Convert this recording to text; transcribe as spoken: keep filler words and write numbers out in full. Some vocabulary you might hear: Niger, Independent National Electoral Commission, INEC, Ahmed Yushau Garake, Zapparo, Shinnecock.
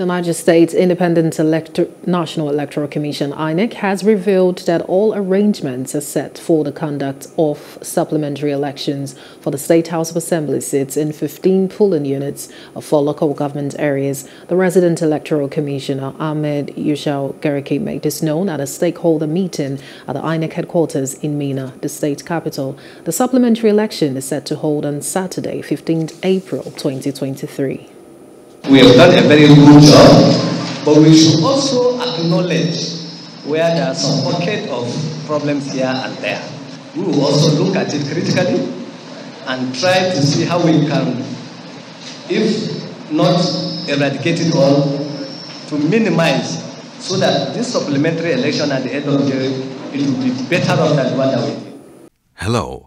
The Niger State's Independent Elector National Electoral Commission, I N E C, has revealed that all arrangements are set for the conduct of supplementary elections for the State House of Assembly seats in fifteen polling units for local government areas. The Resident Electoral Commissioner, Ahmed Yushau Garake, made this known at a stakeholder meeting at the I N E C headquarters in Mina, the state capital. The supplementary election is set to hold on Saturday, fifteenth April twenty twenty-three. We have done a very good job, but we should also acknowledge where there are some pockets of problems here and there. We will also look at it critically and try to see how we can, if not eradicate it all, to minimize so that this supplementary election at the end of the day, it will be better off than what we did. Hello.